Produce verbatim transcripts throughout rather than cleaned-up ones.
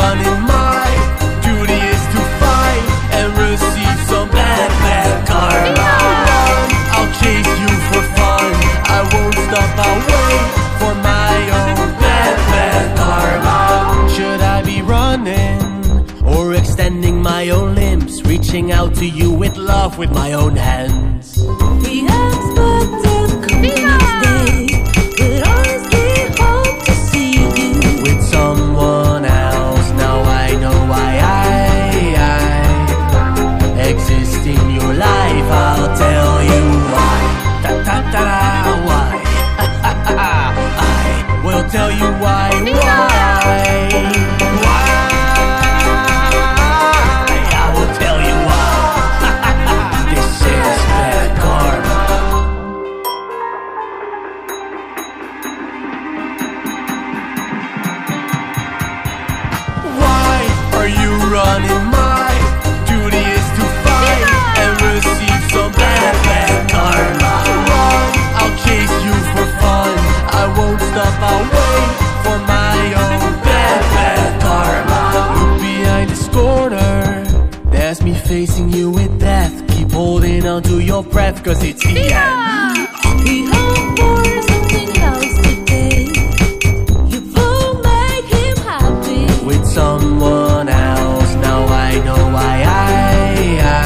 running mine. Duty is to find and receive some bad, bad karma. I'll chase you for fun. I won't stop, I'll wait for my own bad, bad karma. Should I be running or extending my own limbs, reaching out to you with love with my own hands? The expert in coming day would always be home to see you with someone else. Now I know why I, I exist in your life. I'll tell you why. Ta ta ta da, why? I will tell you why. Why? I'll wait for my own bad, bad karma. Look behind this corner, there's me facing you with death. Keep holding on to your breath, cause it's the yeah. end. We hope for something else today. You will make him happy with someone else. Now I know why I, I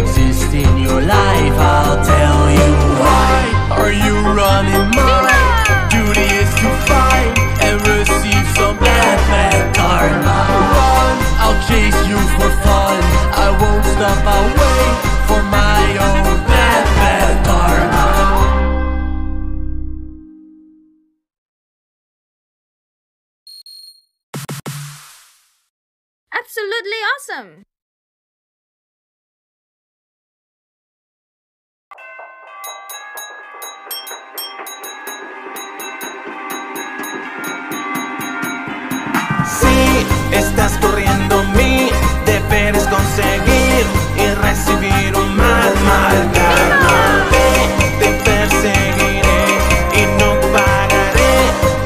exist in your life. I'll tell you why. Are you running mine? Duty is to find and receive some bad, bad karma. Run, I'll chase you for fun. I won't stop, I'll wait for my own bad, bad karma. Absolutely awesome! Si estás corriendo, mi deber es conseguir y recibir un mal, mal karma. Te perseguiré y no pararé,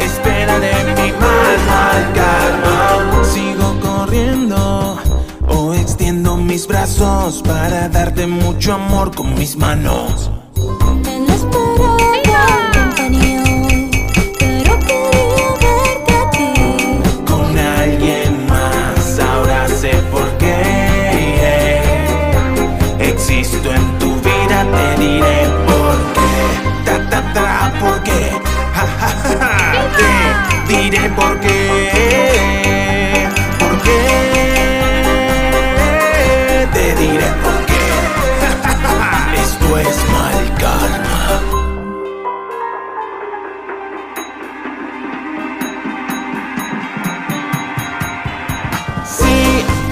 esperaré mi mal, mal karma. Sigo corriendo o extiendo mis brazos para darte mucho amor con mis manos. Existo en tu vida, te diré por qué. Ta ta ta, por qué. Ja ja ja ja. Te diré por qué. Por qué. Te diré por qué. Ja ja ja. Esto es mal karma.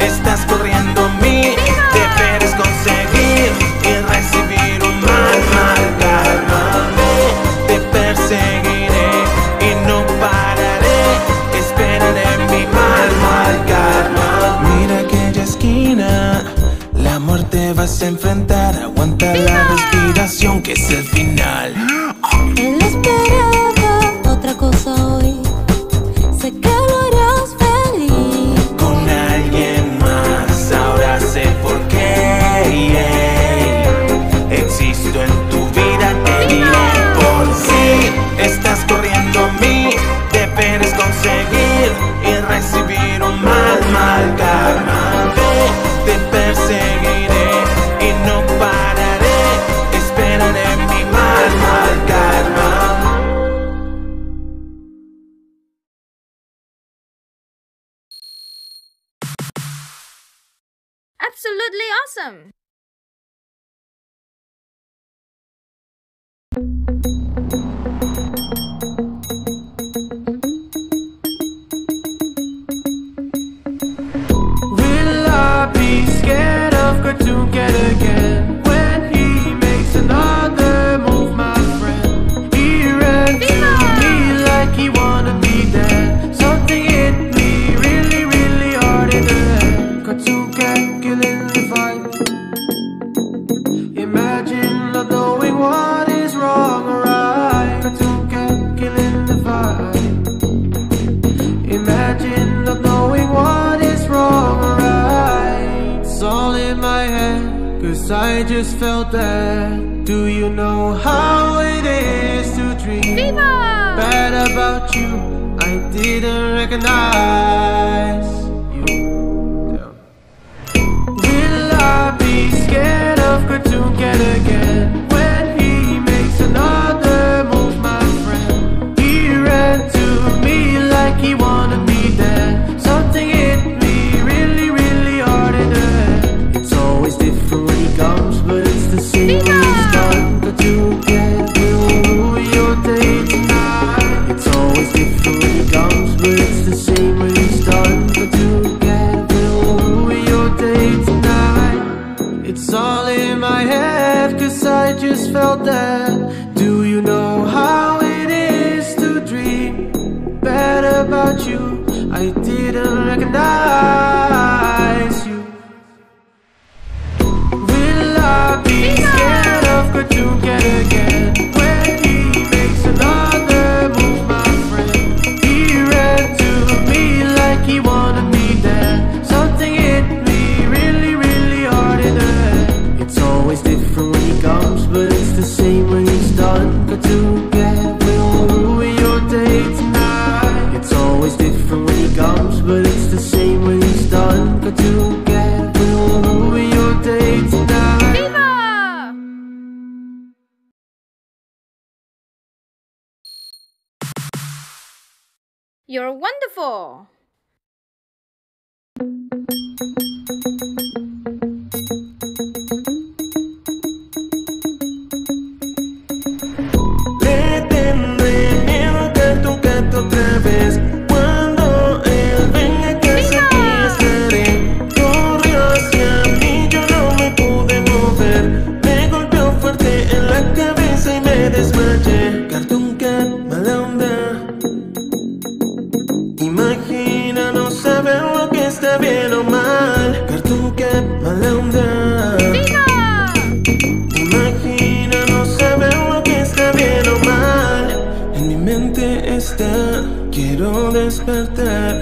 Estás corriendo mi deber es conseguir y recibir un mal, mal karma. Te perseguiré y no pararé, esperaré mi mal, mal karma. Mira aquella esquina, la muerte vas a enfrentar. Aguanta la respiración que es el final. Él esperaba otra cosa hoy, sé que lo harás feliz con alguien. Existo en tu vida, te diré por qué. Estás corriendo mi deber es conseguir y recibir un mal, mal karma. Te perseguiré y no pararé, esperaré mi mal, mal karma. Absolutely awesome! Cartoon Cat again. When he makes another move, my friend, he ran to me like he wanted me dead. Something hit me really, really hard in the head. Cartoon Cat killing the vibe. Imagine not knowing what is wrong or right. Cartoon Cat killing the vibe. Imagine not 'cause I just felt that. Do you know how it is to dream Viva! Bad about you? I didn't recognize you. Damn. Will I be scared of Cartoon Cat again? When he makes another move, my friend, he ran to me like he wanted me dead. Something in just felt that. Do you know how it is to dream bad about you? I didn't recognize you. Will I be scared of Cartoon Cat again? When he makes another move, my friend, he ran to me like he wanted me dead. Something hit me really, really hard in the head. It's always different when he comes, but it's the same when he's done. Cartoon Cat will ruin your day tonight. It's always different when he comes, but it's the same when he's done. Cartoon Cat will ruin your day tonight. Viva! You're wonderful! Quiero despertar,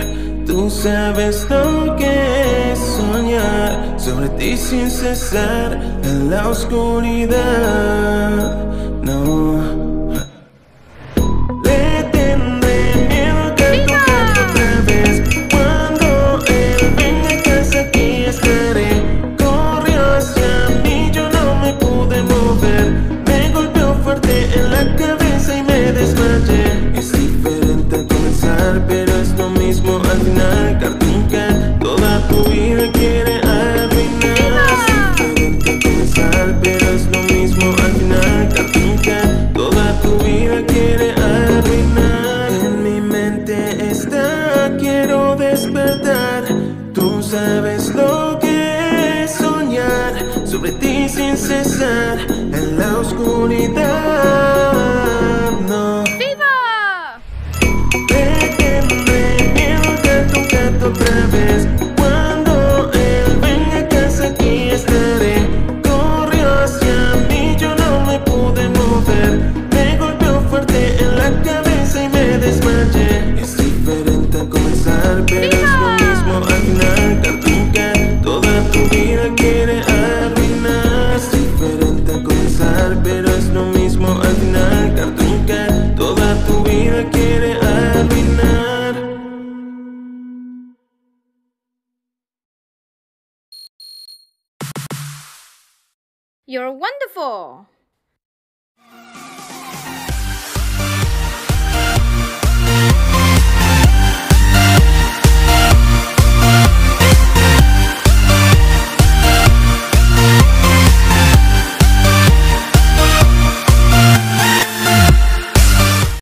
tú sabes lo que es soñar sobre ti sin cesar en la oscuridad, no. En la oscuridad, no. ¡Viva! Te tendré miedo a Cartoon Cat otra vez. Cuando él venga a casa aquí estaré. Corrió hacia mí, yo no me pude mover. Me golpeó fuerte en la cabeza y me desmayé. Es diferente al comenzar, pero ¡Viva! Es lo mismo al final. Cartoon Cat, toda tu vida quiere arruinar. Pero es lo mismo al final. Cartoon Cat, toda tu vida quiere arruinar. You're wonderful!